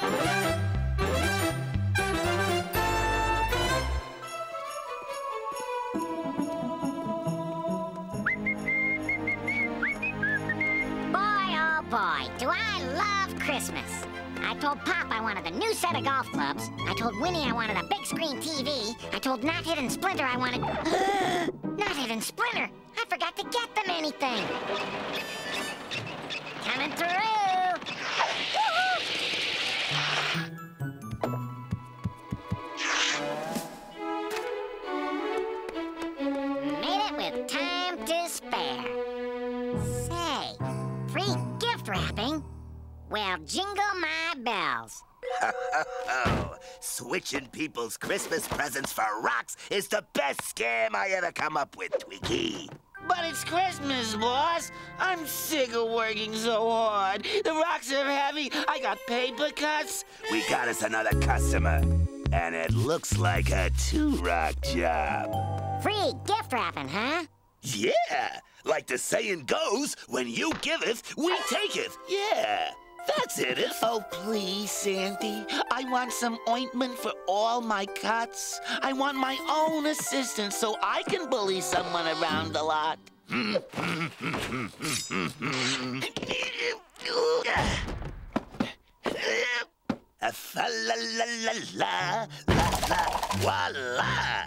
Boy, do I love Christmas. I told Pop I wanted a new set of golf clubs. I told Winnie I wanted a big screen TV. I told Knothead and Splinter I wanted... Knothead and Splinter! I forgot to get them anything! Coming through! Made it with time to spare. Wrapping? Well, jingle my bells. Ho, ho, ho. Switching people's Christmas presents for rocks is the best scam I ever come up with, Twinkie. But it's Christmas, boss. I'm sick of working so hard. The rocks are heavy. I got paper cuts. We got us another customer. And it looks like a two-rock job. Free gift wrapping, huh? Yeah, like the saying goes, when you giveth, we taketh. Yeah, that's it. Oh, please, Sandy. I want some ointment for all my cuts. I want my own assistant so I can bully someone around a lot. A fa la la la la la la voila.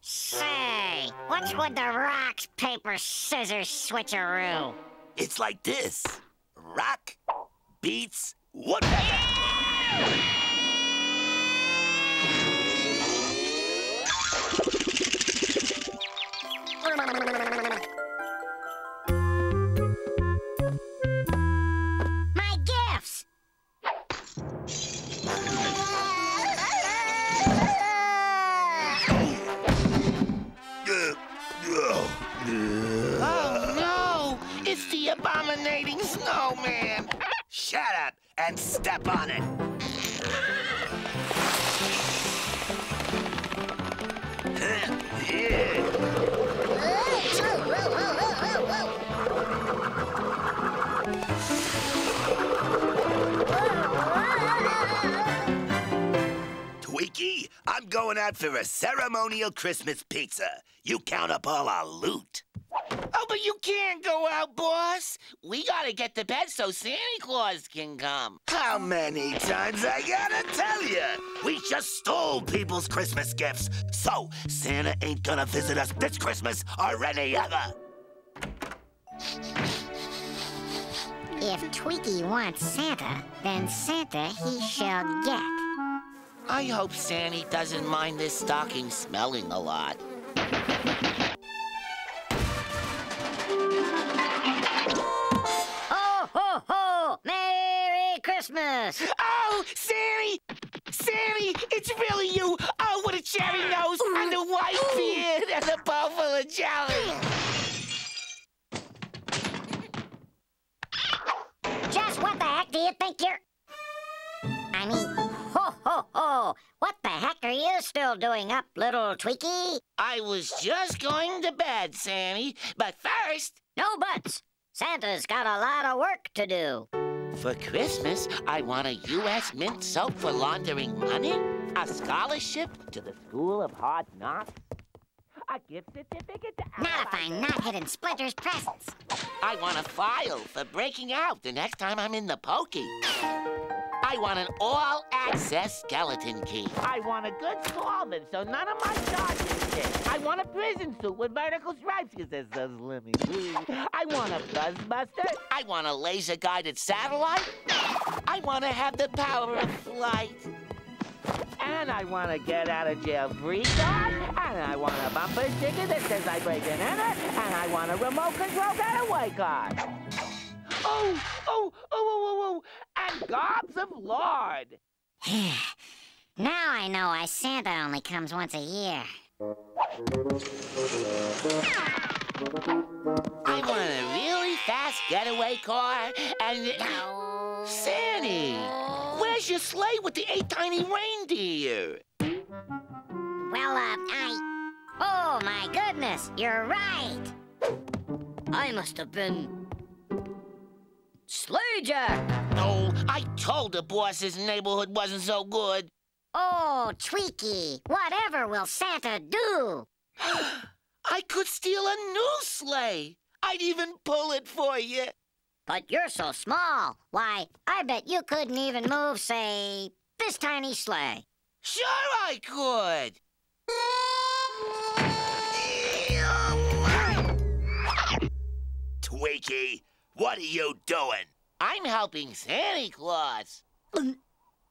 Say, what's with the rocks, paper, scissors switcheroo? It's like this. Rock beats woodpecker. Yeah! Abominating snowman! Shut up and step on it! Twinkie, I'm going out for a ceremonial Christmas pizza. You count up all our loot. Oh, but you can't go out, boss. We gotta get to bed so Santa Claus can come. How many times I gotta tell ya? We just stole people's Christmas gifts, so Santa ain't gonna visit us this Christmas or any other. If Twinkie wants Santa, then Santa he shall get. I hope Santa doesn't mind this stocking smelling a lot. Christmas. Oh, Sandy! Sandy, it's really you! Oh, with a cherry nose and a white beard and a bowl full of jelly! Just what the heck do you think you're... I mean, ho, ho, ho! What the heck are you still doing up, little Twinkie? I was just going to bed, Sandy, but first... No buts! Santa's got a lot of work to do. For Christmas, I want a U.S. mint soap for laundering money, a scholarship to the School of Hard Knocks, a gift certificate to... Not if I'm not hidden Splinter's presents. I want a file for breaking out the next time I'm in the pokey. I want an all-access skeleton key. I want a good solvent so none of my charges fit. I want a prison suit with vertical stripes because there's those limits. I want a buzzbuster. I want a laser-guided satellite. I want to have the power of flight. And I want to get out of jail free card. And I want a bumper sticker that says I break and enter. And I want a remote control getaway car. Oh, oh, oh, oh, oh, oh, and gobs of lard. Now I know why Santa only comes once a year. I want a really fast getaway car and... No. Sandy, where's your sleigh with the 8 tiny reindeer? Well, I... Oh, my goodness, you're right. I must have been... Slagjack! Oh, I told the boss his neighborhood wasn't so good. Oh, Tweaky, whatever will Santa do? I could steal a new sleigh. I'd even pull it for you. But you're so small. Why, I bet you couldn't even move, say, this tiny sleigh. Sure I could. Tweaky, what are you doing? I'm helping Santa Claus.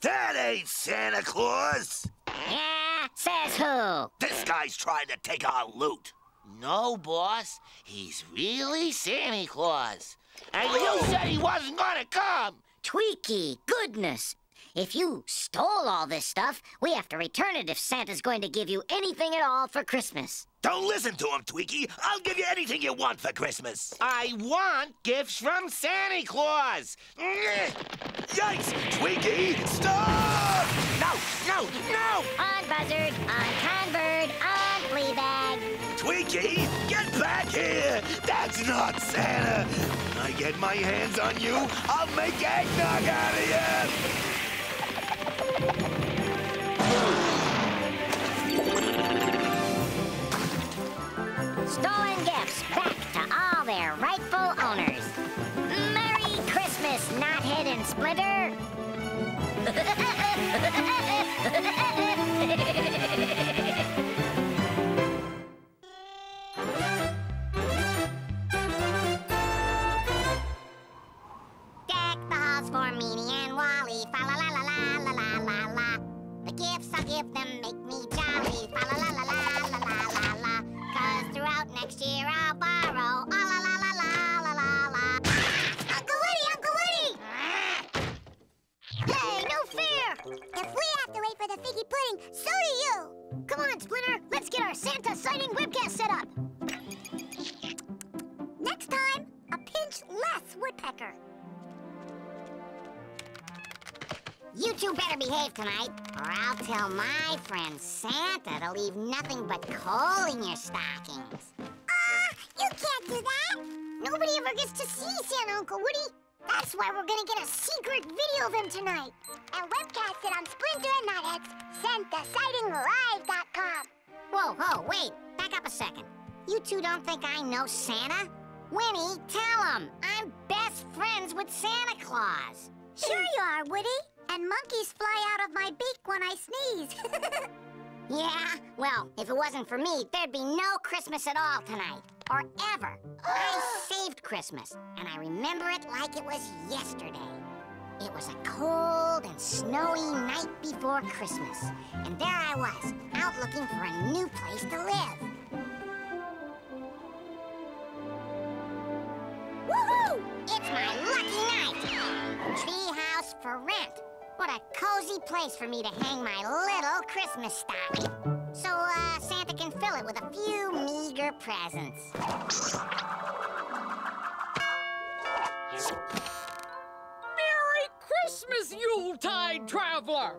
That ain't Santa Claus. Yeah, says who? This guy's trying to take our loot. No, boss. He's really Santa Claus. And you said he wasn't gonna come. Tweaky, goodness. If you stole all this stuff, we have to return it if Santa's going to give you anything at all for Christmas. Don't listen to him, Tweaky. I'll give you anything you want for Christmas. I want gifts from Santa Claus. Yikes, Tweaky, stop! No! On Buzzard, on Convert, on Fleabag. Tweaky, get back here! That's not Santa! When I get my hands on you, I'll make eggnog out of you! Stolen gifts back to all their rightful owners. Merry Christmas, Knothead and Splinter. Deck the halls for Meanie and Wally. Fa la la la la la la la la. The gifts I'll give them make me jolly. Fa la la la la la la la la. 'Cause throughout next year I'll borrow. La la la la la la la. Uncle Woody, Uncle Woody! Hey, no fear! If we have to wait for the figgy pudding, so do you! Come on, Splinter, let's get our Santa sighting webcast set up. Next time, a pinch less woodpecker. You two better behave tonight, or I'll tell my friend Santa to leave nothing but coal in your stockings. You can't do that. Nobody ever gets to see Santa, Uncle Woody. That's why we're gonna get a secret video of him tonight. And webcast it on Splinter and Knothead's SantaSightingLive.com. Whoa, wait, back up a second. You two don't think I know Santa? Winnie, tell him, I'm best friends with Santa Claus. Sure you are, Woody. And monkeys fly out of my beak when I sneeze. Yeah, well, if it wasn't for me, there'd be no Christmas at all tonight. Or ever. I saved Christmas, and I remember it like it was yesterday. It was a cold and snowy night before Christmas. And there I was, out looking for a new place to live. Woohoo! It's my lucky night! Treehouse for rent. What a cozy place for me to hang my little Christmas stocking. So, Santa can fill it with a few meager presents. Merry Christmas, Yuletide Traveler!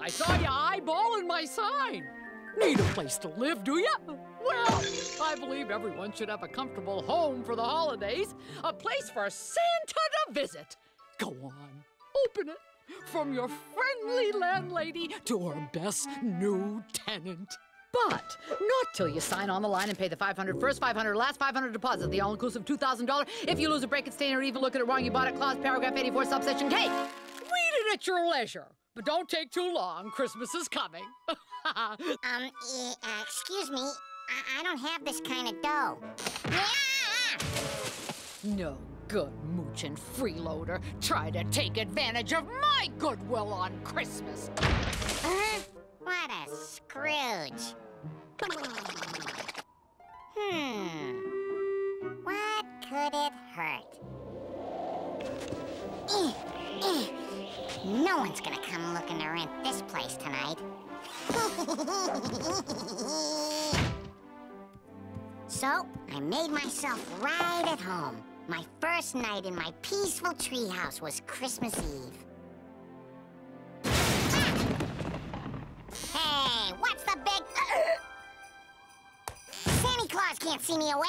I saw you eyeballing my sign. Need a place to live, do ya? Well, I believe everyone should have a comfortable home for the holidays, a place for Santa to visit. Go on. Open it from your friendly landlady to her best new tenant. But not till you sign on the line and pay the $500 first, $500 last, $500 deposit, the all-inclusive $2,000. If you lose a break it, stain, or even look at it wrong, you bought it, clause, paragraph 84, subsection K. Read it at your leisure, but don't take too long. Christmas is coming. Excuse me. I don't have this kind of dough. Yeah! No. Good moochin' freeloader, try to take advantage of my goodwill on Christmas. What a Scrooge. What could it hurt? No one's gonna come looking to rent this place tonight. So, I made myself right at home. My first night in my peaceful treehouse was Christmas Eve. Hey, what's the big... can't see me awake?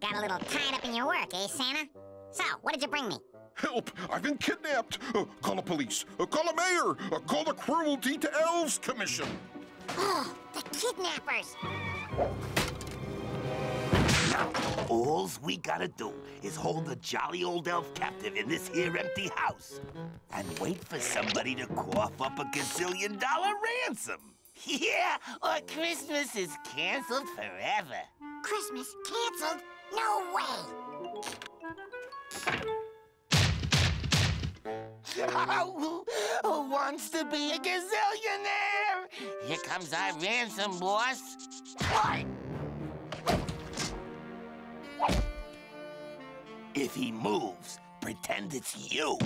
Got a little tied up in your work, eh, Santa? So, what did you bring me? Help! I've been kidnapped! Call the police! Call a mayor! Call the Cruelty to Elves Commission! Oh, the kidnappers! All we gotta do is hold the jolly old elf captive in this here empty house and wait for somebody to cough up a gazillion-dollar ransom. Yeah, or Christmas is canceled forever. Christmas canceled? No way! Who wants to be a gazillionaire? Here comes our ransom, boss. What? If he moves, pretend it's you.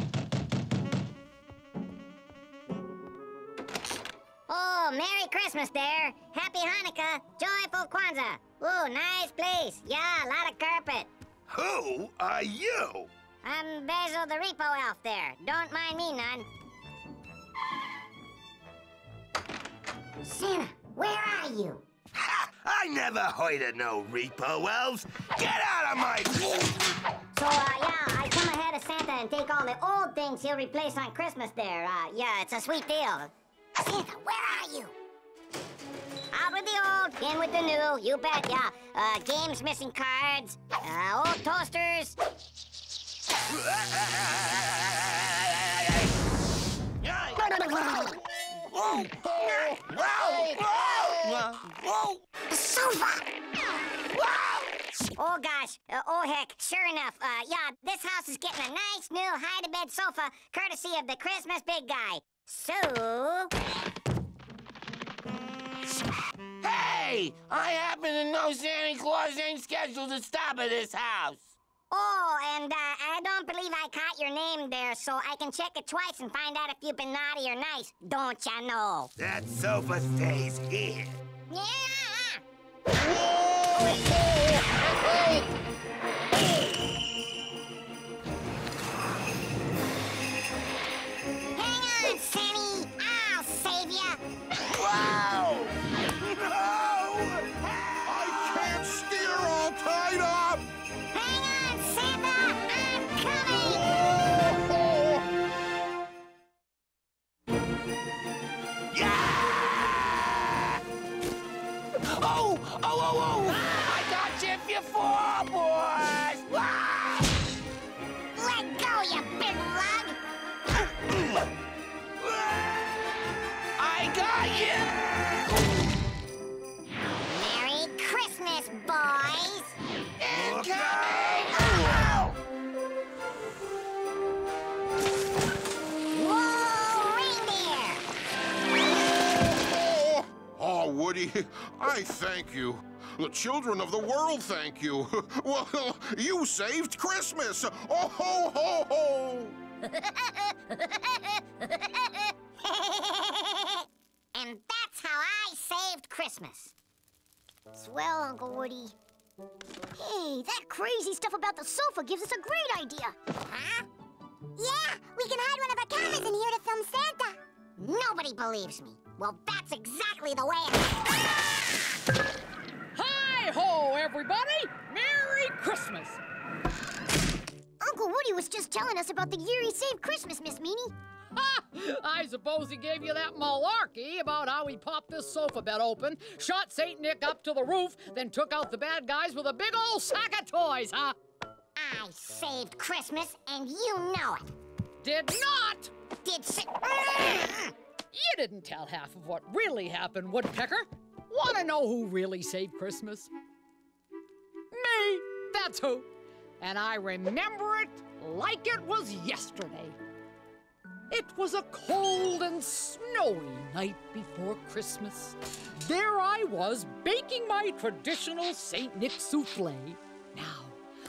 Oh, Merry Christmas there. Happy Hanukkah. Joyful Kwanzaa. Ooh, nice place. Yeah, a lot of carpet. Who are you? I'm Basil the Repo-Elf there. Don't mind me none. Santa, where are you? Ha! I never heard of no Repo-Elves. Get out of my... So, yeah, I come ahead of Santa and take all the old things he'll replace on Christmas there. Yeah, it's a sweet deal. Santa, where are you? Out with the old, in with the new, you bet, yeah. Games missing cards, old toasters... The sofa! Oh gosh, oh heck, sure enough, yeah, this house is getting a nice new hide-a-bed sofa courtesy of the Christmas big guy. So... Hey! I happen to know Santa Claus ain't scheduled to stop at this house. Oh, and I don't believe I caught your name there, so I can check it twice and find out if you've been naughty or nice, don't ya know? That sofa stays here. Yeah! Hang on, Sammy! I'll save ya! Wow! No! I can't steer all tied up! Oh! Ah! I got you if you fall, boys! Ah! Let go, you big lug! I got you! Merry Christmas, boys! Incoming! Oh! Whoa, reindeer! Oh, Woody, I thank you. The children of the world thank you. Well, you saved Christmas. Oh, ho, ho, ho. And that's how I saved Christmas. Swell, Uncle Woody. Hey, that crazy stuff about the sofa gives us a great idea. Huh? Yeah, we can hide one of our cameras in here to film Santa. Nobody believes me. Well, that's exactly the way I... Hi-ho, everybody! Merry Christmas! Uncle Woody was just telling us about the year he saved Christmas, Miss Meanie. Ha! I suppose he gave you that malarkey about how he popped this sofa bed open, shot Saint Nick up to the roof, then took out the bad guys with a big old sack of toys, huh? I saved Christmas, and you know it. Did not! Did si- You didn't tell half of what really happened, Woodpecker. Want to know who really saved Christmas? Me! That's who. And I remember it like it was yesterday. It was a cold and snowy night before Christmas. There I was, baking my traditional St. Nick souffle. Now,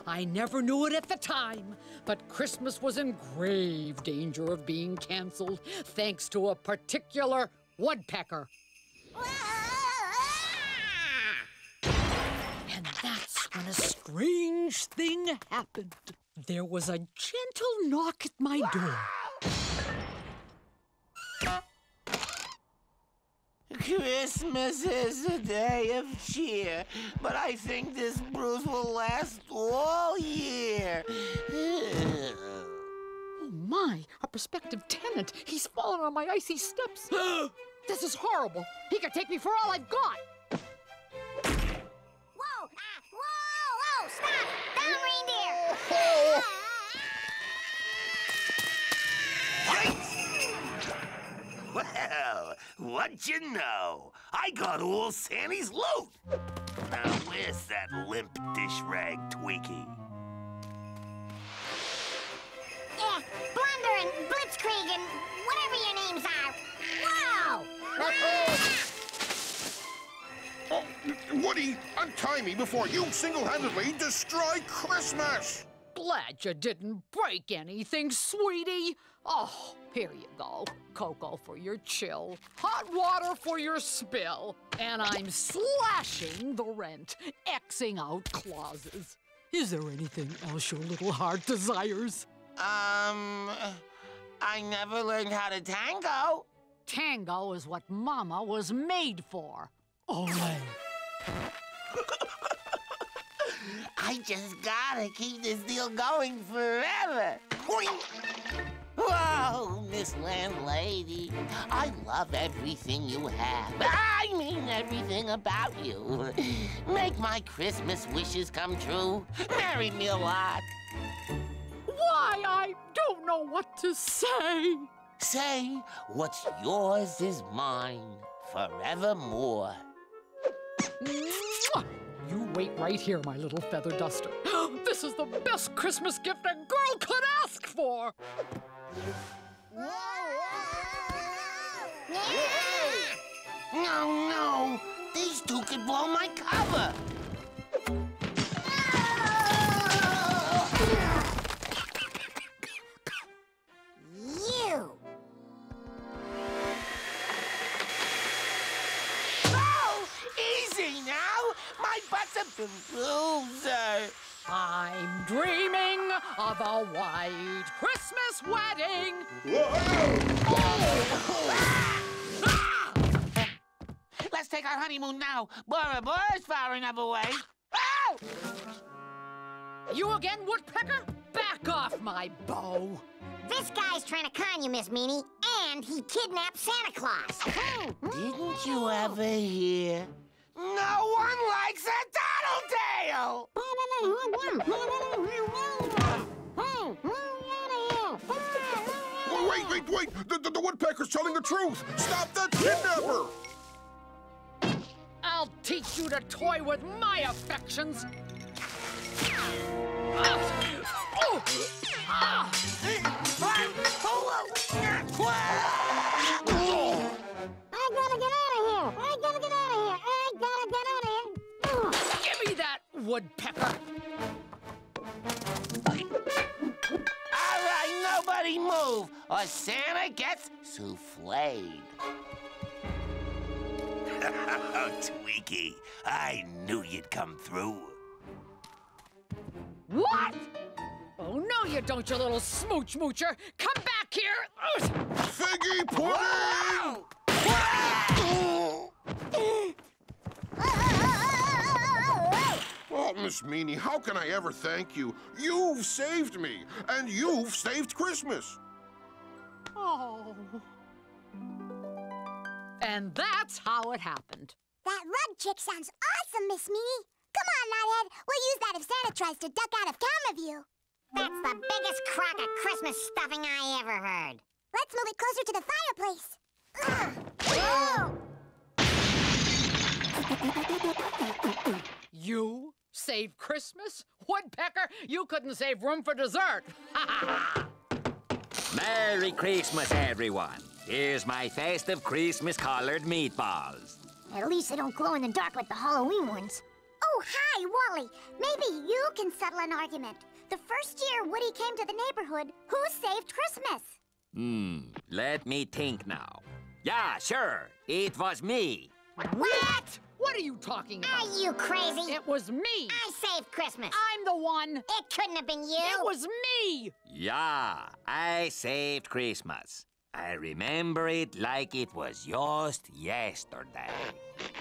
I never knew it at the time, but Christmas was in grave danger of being canceled, thanks to a particular woodpecker. And that's when a strange thing happened. There was a gentle knock at my door. Christmas is a day of cheer, but I think this bruise will last all year. Oh my, a prospective tenant. He's fallen on my icy steps. This is horrible. He could take me for all I've got. Whoa, whoa, stop. Down, reindeer. Well, what'd you know? I got all Santa's loot. Now, where's that limp dish rag Tweaky? Yeah, Blunder and Blitzkrieg and whatever your names are. Whoa! Oh, Woody, untie me before you single-handedly destroy Christmas! Glad you didn't break anything, sweetie. Oh, here you go. Cocoa for your chill, hot water for your spill, and I'm slashing the rent, Xing out clauses. Is there anything else your little heart desires? I never learned how to tango. Tango is what Mama was made for. Olé. I just gotta keep this deal going forever. Whoa, Miss Landlady. I love everything you have. I mean everything about you. Make my Christmas wishes come true. Marry me a lot. Why, I don't know what to say. Say, what's yours is mine forevermore. Mwah! You wait right here, my little feather duster. This is the best Christmas gift a girl could ask for! No, no! These two could blow my cover! Loser. I'm dreaming of a white Christmas wedding. Let's take our honeymoon now. Bora Bora's far enough away. Oh! You again, Woodpecker? Back off my bow. This guy's trying to con you, Miss Meanie, and he kidnapped Santa Claus. Didn't you ever hear? No one likes a tattletale! Wait, wait, wait! The woodpecker's telling the truth! Stop the kidnapper! I'll teach you to toy with my affections! Woodpecker. All right, nobody move, or Santa gets souffled. Oh, Tweaky, I knew you'd come through. What? Oh, no you don't, you little smooch-moocher. Come back here. Figgy pudding! Whoa! Whoa! Oh, Miss Meanie, how can I ever thank you? You've saved me, and you've saved Christmas. Oh. And that's how it happened. That rug trick sounds awesome, Miss Meanie. Come on, Knothead. We'll use that if Santa tries to duck out of camera view. That's the biggest crock of Christmas stuffing I ever heard. Let's move it closer to the fireplace. You save Christmas? Woodpecker, you couldn't save room for dessert. Merry Christmas, everyone. Here's my festive Christmas colored meatballs. At least they don't glow in the dark like the Halloween ones. Oh, hi, Wally. Maybe you can settle an argument. The first year Woody came to the neighborhood, who saved Christmas? Let me think now. Yeah, sure, it was me. What? What are you talking about? Are you crazy? It was me. I saved Christmas. I'm the one. It couldn't have been you. It was me. Yeah, I saved Christmas. I remember it like it was just yesterday.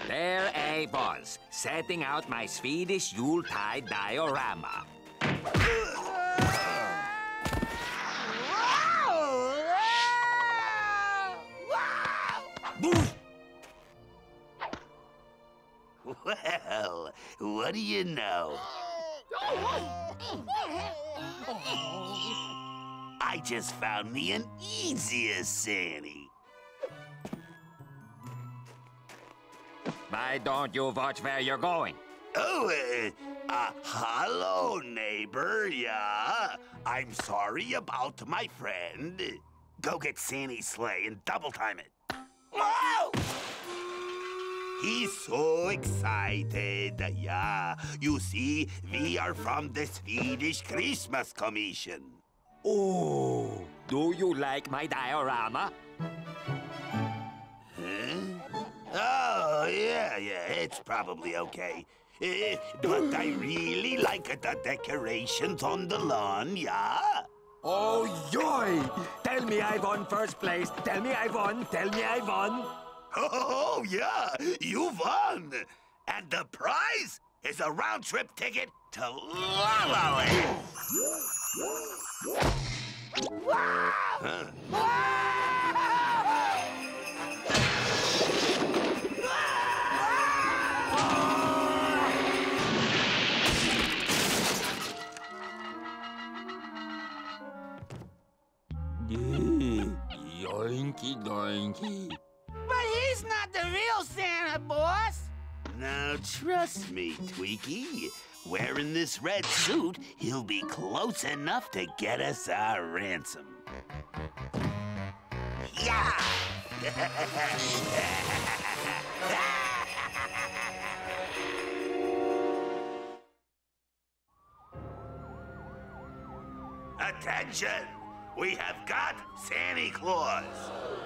There I was, setting out my Swedish Yuletide diorama. Well, what do you know? I just found me an easier Sandy. Why don't you watch where you're going? Oh, hello, neighbor, yeah. I'm sorry about my friend. Go get Sandy's sleigh and double time it. Whoa! He's so excited, yeah. You see, we are from the Swedish Christmas Commission. Oh, do you like my diorama? Huh? Oh, yeah, it's probably okay. But I really like the decorations on the lawn, yeah? Oh, yoy! Tell me I won first place. Tell me I won. Oh, yeah, you won. And the prize is a round-trip ticket to La La Land. Huh? Yoinky doinky. But he's not the real Santa, boss. Now trust me, Tweaky. Wearing this red suit, he'll be close enough to get us our ransom. Yeah! Attention! We have got Santa Claus,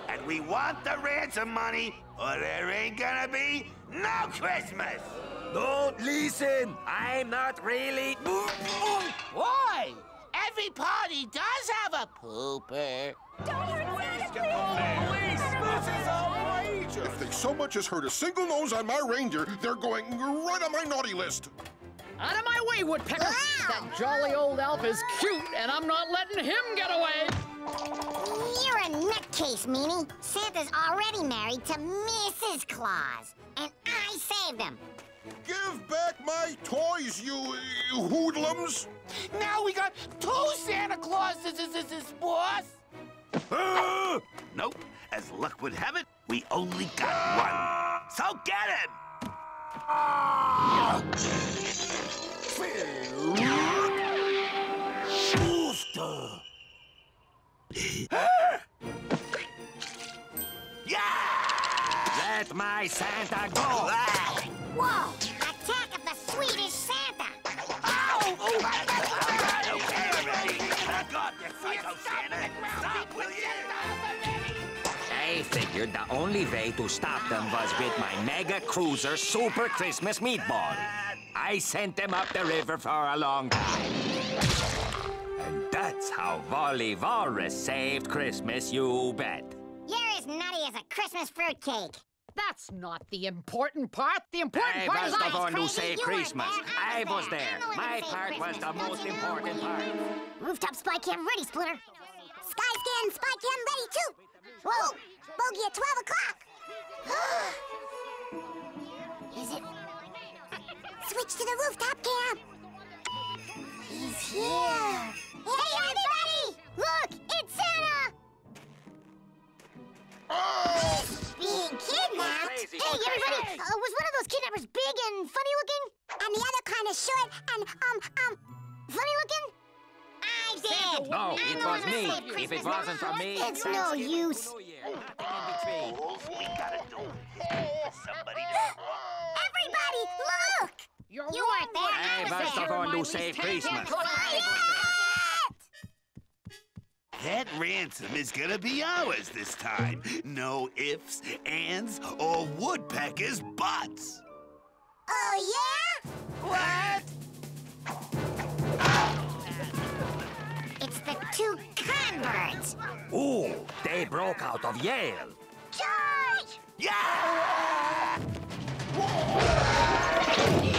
and we want the ransom money, or there ain't gonna be no Christmas! Don't listen! I'm not really... Boy! Every party does have a pooper. Don't hurt Santa, please! This is outrageous! If they so much as heard a single nose on my reindeer, they're going right on my naughty list. Out of my way, Woodpecker! Wow. That jolly old elf is cute, and I'm not letting him get away! You're a nutcase, Meanie. Santa's already married to Mrs. Claus, and I saved him. Give back my toys, you hoodlums! Now we got two Santa Clauses, boss! Nope, as luck would have it, we only got one. So get him! Yeah! Let my Santa go! Whoa! Attack of the Swedish Santa! Oh! I don't care already! I got you, psycho Santa! Stop with you! I figured the only way to stop them was with my Mega Cruiser Super Christmas Meatball. I sent them up the river for a long time. And that's how Wally Walrus saved Christmas, you bet. You're as nutty as a Christmas fruitcake. That's not the important part. The important part is I was the one who saved Christmas. I was there. My part was the most important part. Rooftop spy cam ready, Splinter. Sky scan spy cam ready, too. Whoa, bogey at 12 o'clock. Is it? Switch to the rooftop cam. He's here. Hey, everybody! Look, it's Santa! Oh! He's being kidnapped? Crazy. Hey, everybody! Was one of those kidnappers big and funny-looking? And the other kind of short and, funny-looking? I did! No, it was me. If it wasn't for me... It's no use. Oh, we gotta do it. Somebody just... Everybody, look! You weren't there. I was the one who saved Christmas. That ransom is gonna be ours this time. No ifs, ands, or Woodpecker's butts. Oh, yeah? What? It's the two con ignorance. Ooh, they broke out of Yale. Charge! Yeah! Please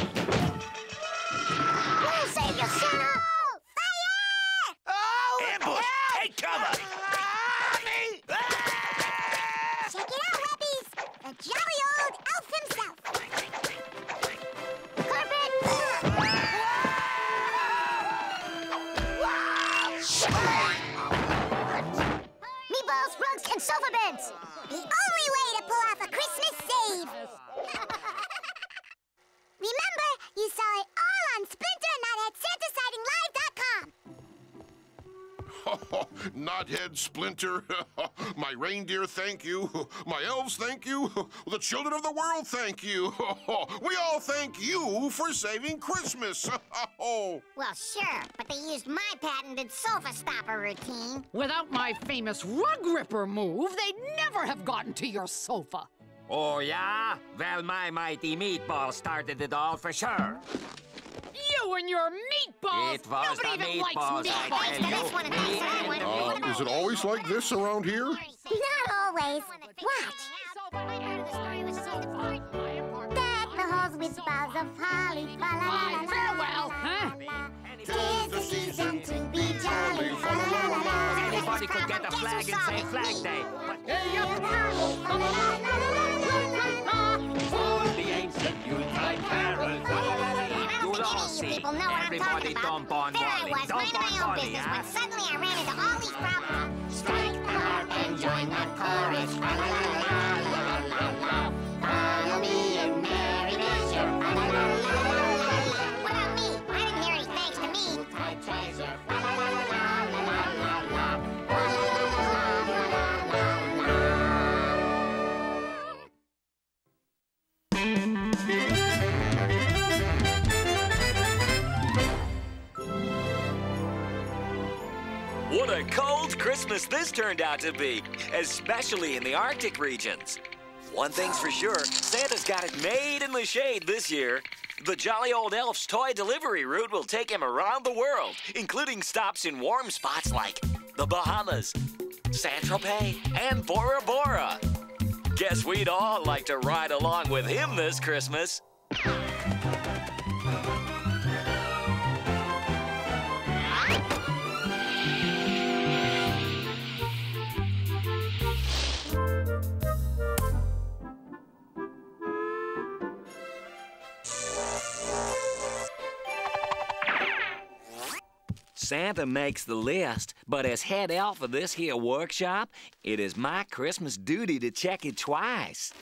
save yourself! Fire! Oh! Ambush! Take cover! Check it out, Webbies! The jolly old elf himself! Meatballs, rugs, and sofa beds! The only way to pull off a Christmas save! Remember, you saw it all on Splinter and Knothead SantaSightingLive.com! Knothead, Splinter, my reindeer, thank you. My elves, thank you. The children of the world, thank you. We all thank you for saving Christmas. Well, sure, but they used my patented sofa stopper routine. Without my famous rug ripper move, they'd never have gotten to your sofa. Oh, yeah? Well, my mighty meatball started it all for sure. You and your meatballs! It was nobody even meatballs. Likes meatballs. Is it always like this around here? Not always. Watch. Deck the halls with boughs of holly. Farewell, huh? 'Tis the season to be jolly. Anybody could get a flag and say Flag Day. Hey, up! For the ancient Yuletide carols. People know what everybody I'm talking about. There I was, minding my own business, when suddenly I ran into all these problems. Strike the harp and join the chorus. La la la la la la la. Follow me and Merry Measure. La la la la la la. What about me? I didn't hear any thanks to me. La la la la la la la la. La la la la la la la la. What a cold Christmas this turned out to be, especially in the Arctic regions. One thing's for sure, Santa's got it made in the shade this year. The Jolly Old Elf's toy delivery route will take him around the world, including stops in warm spots like the Bahamas, Saint Tropez, and Bora Bora. Guess we'd all like to ride along with him this Christmas. Santa makes the list, but as head elf of this here workshop, it is my Christmas duty to check it twice.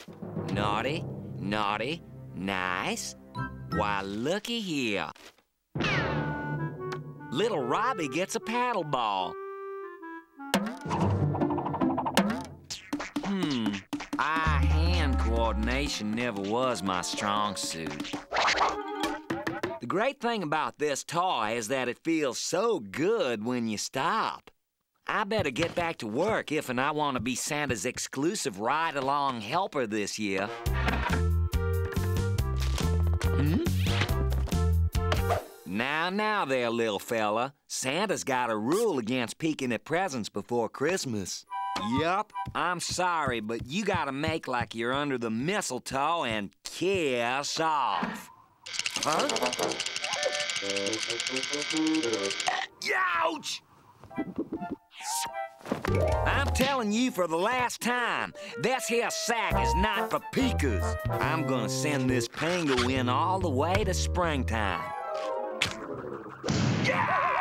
Naughty, naughty, nice. Why, looky here. Little Robbie gets a paddle ball. Eye hand coordination never was my strong suit. The great thing about this toy is that it feels so good when you stop. I better get back to work if and I want to be Santa's exclusive ride-along helper this year. Now there, little fella. Santa's got a rule against peeking at presents before Christmas. Yup. I'm sorry, but you gotta make like you're under the mistletoe and kiss off. Huh? Ouch! I'm telling you for the last time, this here sack is not for peekers. I'm gonna send this penguin all the way to springtime. Yow!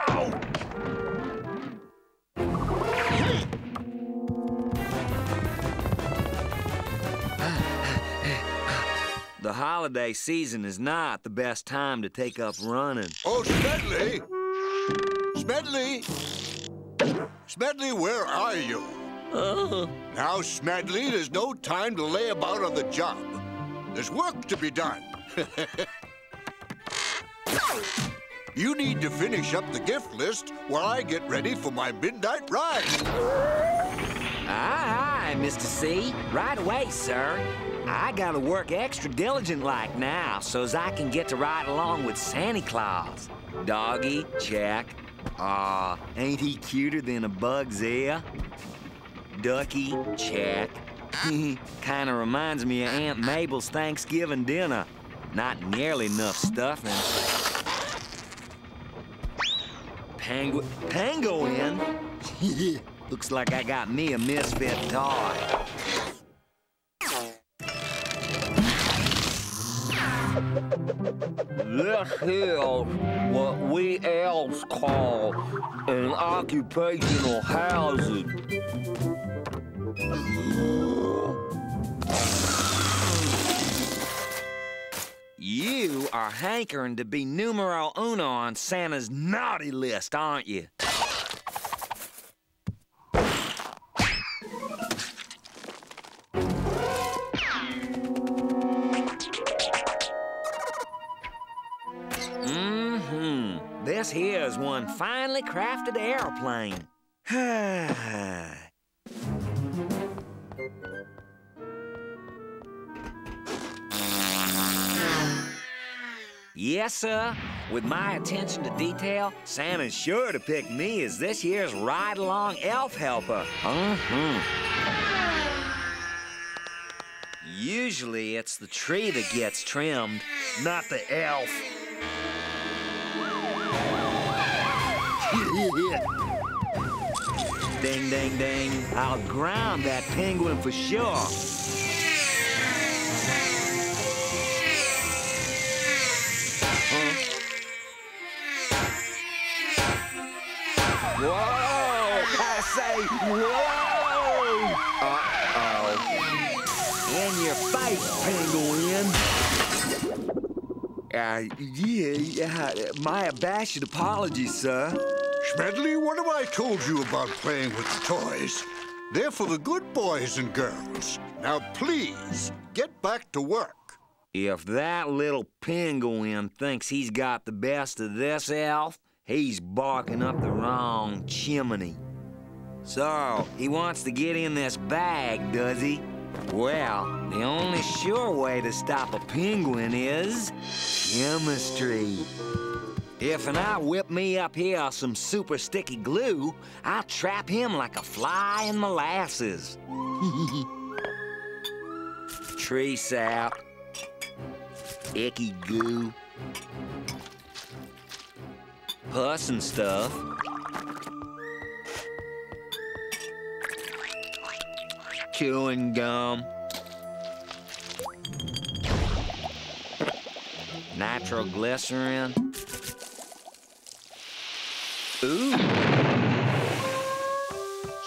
The holiday season is not the best time to take up running. Oh, Smedley! Smedley! Smedley, where are you? Now, Smedley, there's no time to lay about on the job. There's work to be done. You need to finish up the gift list while I get ready for my midnight ride. Aye, aye, Mr. C. Right away, sir. I gotta work extra diligent-like now so as I can get to ride along with Santa Claus. Doggy, check. Aw, ain't he cuter than a bug's ear? Ducky, check. Kinda reminds me of Aunt Mabel's Thanksgiving dinner. Not nearly enough stuffing. Penguin? Looks like I got me a misfit toy. This here's what we elves call an occupational hazard. You are hankering to be numero uno on Santa's naughty list, aren't you? This here's one finely crafted airplane. Yes, sir. With my attention to detail, Santa's sure to pick me as this year's ride-along elf helper. Usually it's the tree that gets trimmed, not the elf. Ding, ding, ding. I'll ground that penguin for sure. Whoa! I say, whoa! Uh-oh. In your face, penguin. My abashed apologies, sir. Smedley, what have I told you about playing with the toys? They're for the good boys and girls. Now, please, get back to work. If that little penguin thinks he's got the best of this elf, he's barking up the wrong chimney. So, he wants to get in this bag, does he? Well, the only sure way to stop a penguin is chemistry. If and I whip me up here some super sticky glue, I'll trap him like a fly in molasses. Tree sap. Icky goo, pus and stuff. Chewing gum. Nitroglycerin. Ooh.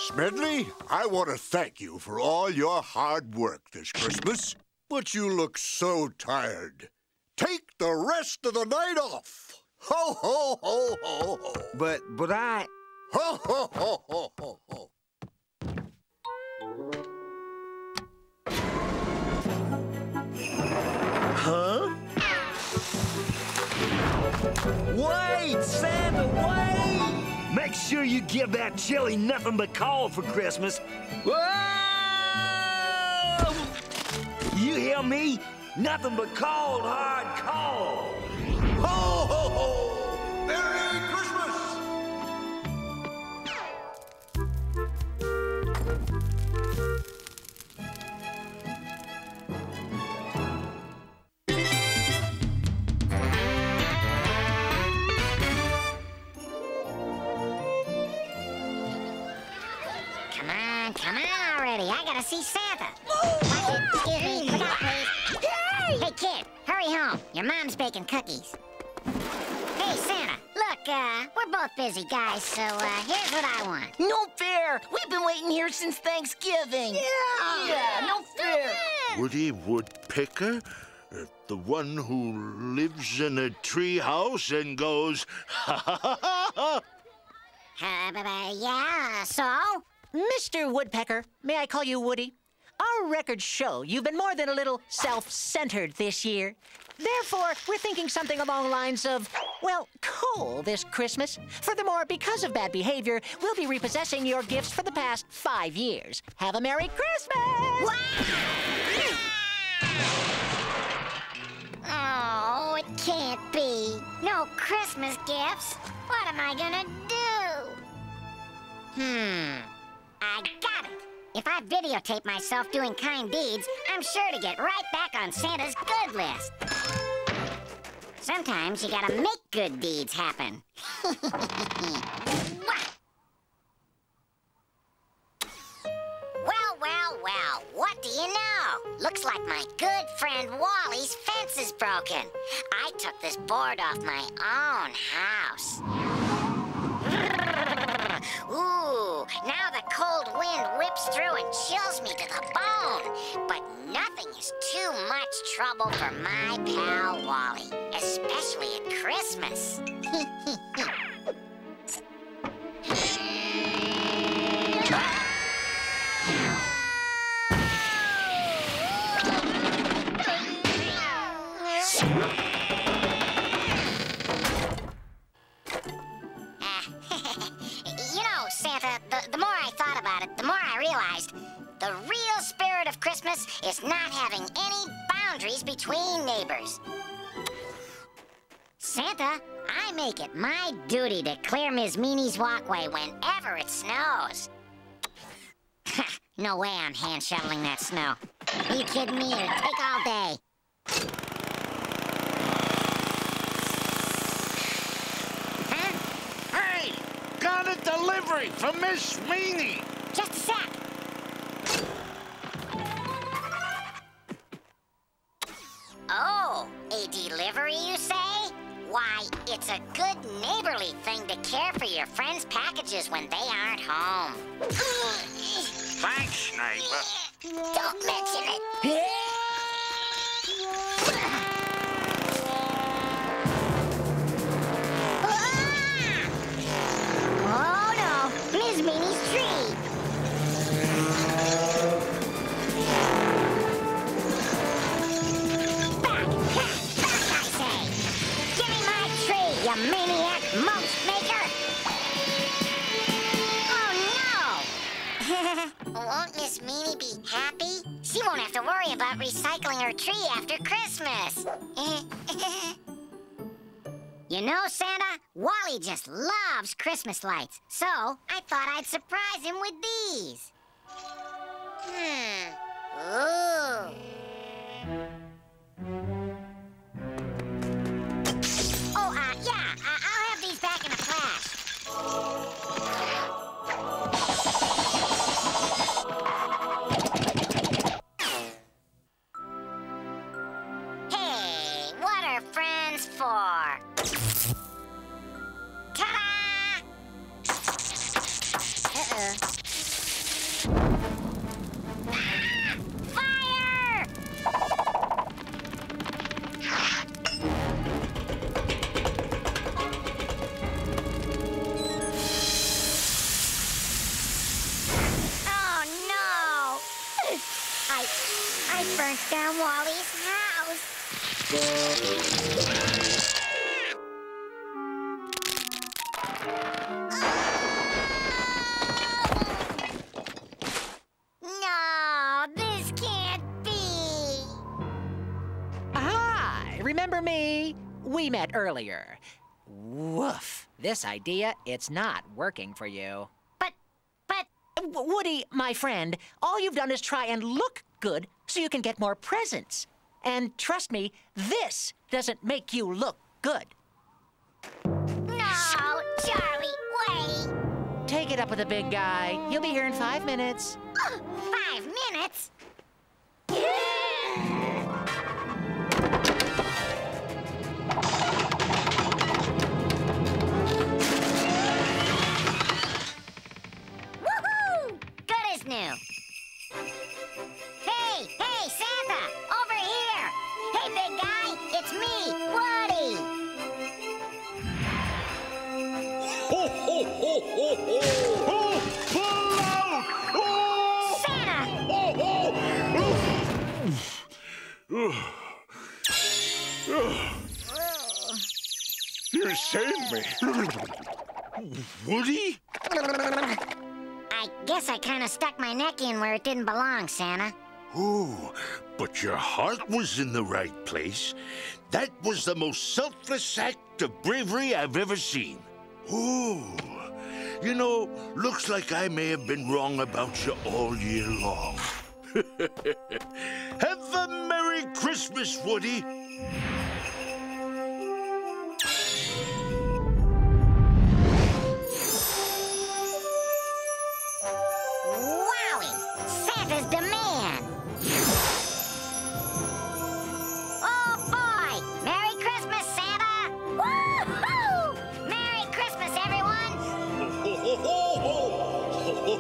Smedley, I want to thank you for all your hard work this Christmas. But you look so tired. Take the rest of the night off. Ho, ho, ho, ho, ho. But I... Ho, ho, ho, ho, ho, ho. Huh? Wait, Santa, wait! Make sure you give that chili nothing but coal for Christmas. Whoa! You hear me? Nothing but cold, hard coal. Ho, ho, ho! Merry Christmas! Come on, come on already. I gotta see Santa. Excuse me. Hey, kid, hurry home. Your mom's baking cookies. Hey, Santa, look, we're both busy guys, so here's what I want. No fair. We've been waiting here since Thanksgiving. Yeah, no fair. Woody Woodpecker, the one who lives in a treehouse and goes, ha, ha, ha, ha, ha. Yeah, so? Mr. Woodpecker, may I call you Woody? Our records show you've been more than a little self-centered this year. Therefore, we're thinking something along the lines of, well, coal this Christmas. Furthermore, because of bad behavior, we'll be repossessing your gifts for the past 5 years. Have a Merry Christmas! Wow! Oh, it can't be. No Christmas gifts. What am I gonna do? I got it. If I videotape myself doing kind deeds, I'm sure to get right back on Santa's good list. Sometimes you gotta make good deeds happen. Well, what do you know? Looks like my good friend Wally's fence is broken. I took this board off my own house. Ooh, now the cold wind whips through and chills me to the bone. But nothing is too much trouble for my pal Wally, especially at Christmas. The real spirit of Christmas is not having any boundaries between neighbors. Santa, I make it my duty to clear Ms. Meanie's walkway whenever it snows. No way I'm hand shoveling that snow. Are you kidding me? It'll take all day. Huh? Hey! Got a delivery for Miss Meanie! Just a sec. Oh, a delivery, you say? Why, it's a good neighborly thing to care for your friends' packages when they aren't home. Thanks, neighbor. Don't mention it. Oh, no. Ms. Meanie's tree. Maniac mulch maker! Oh no! Won't Miss Meanie be happy? She won't have to worry about recycling her tree after Christmas. You know, Santa, Wally just loves Christmas lights, so I thought I'd surprise him with these. Ooh. We met earlier. Woof. This idea, it's not working for you. But... Woody, my friend, all you've done is try and look good so you can get more presents. And trust me, this doesn't make you look good. No, Charlie, wait. Take it up with the big guy. You'll be here in 5 minutes. 5 minutes? New. Hey, Santa! Over here! Hey, big guy! It's me, Woody! Ho, ho, ho, ho, ho! Oh, pull out! Oh! Santa! Oh, oh! Oh. You saved me! Woody? I guess I kind of stuck my neck in where it didn't belong, Santa. Oh, but your heart was in the right place. That was the most selfless act of bravery I've ever seen. Oh, you know, looks like I may have been wrong about you all year long. Have a Merry Christmas, Woody.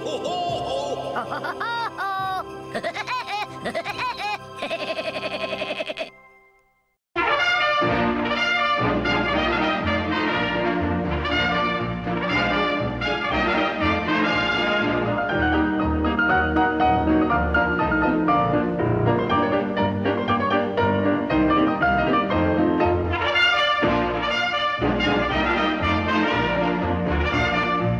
Ho, ho, ho, ho!